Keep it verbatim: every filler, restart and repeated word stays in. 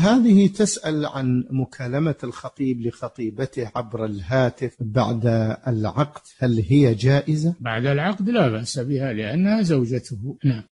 هذه تسأل عن مكالمة الخطيب لخطيبته عبر الهاتف بعد العقد، هل هي جائزة؟ بعد العقد لا بأس بها لأنها زوجته. نعم.